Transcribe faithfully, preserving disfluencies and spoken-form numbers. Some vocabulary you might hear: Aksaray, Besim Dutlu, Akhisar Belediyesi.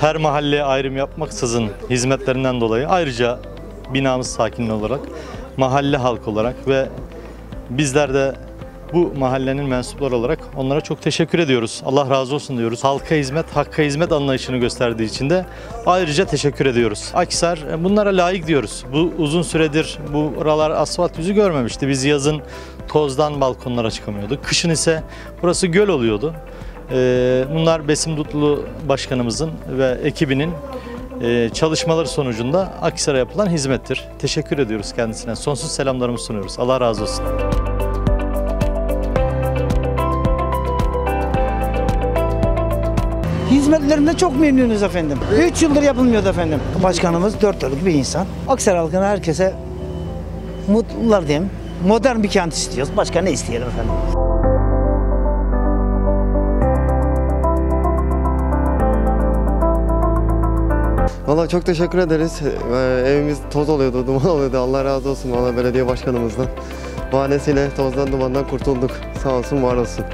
her mahalleye ayrım yapmaksızın hizmetlerinden dolayı ayrıca binamız sakinleri olarak, mahalle halkı olarak ve bizler de bu mahallenin mensupları olarak onlara çok teşekkür ediyoruz. Allah razı olsun diyoruz. Halka hizmet, hakka hizmet anlayışını gösterdiği için de ayrıca teşekkür ediyoruz. Akhisar bunlara layık diyoruz. Bu uzun süredir bu buralar asfalt yüzü görmemişti. Biz yazın tozdan balkonlara çıkamıyorduk. Kışın ise burası göl oluyordu. Bunlar Besim Dutlu başkanımızın ve ekibinin çalışmaları sonucunda Aksaray'a yapılan hizmettir. Teşekkür ediyoruz kendisine. Sonsuz selamlarımızı sunuyoruz. Allah razı olsun. Hizmetlerimde çok memnunuz efendim. üç yıldır yapılmıyordu efendim. Başkanımız dört yıllık bir insan. Aksaray halkına, herkese mutlular diyeyim. Modern bir kent istiyoruz. Başka ne isteyelim efendim? Valla çok teşekkür ederiz. Ee, evimiz toz oluyordu, duman oluyordu. Allah razı olsun valla belediye başkanımızdan. Bahanesiyle tozdan, dumandan kurtulduk. Sağ olsun, var olsun.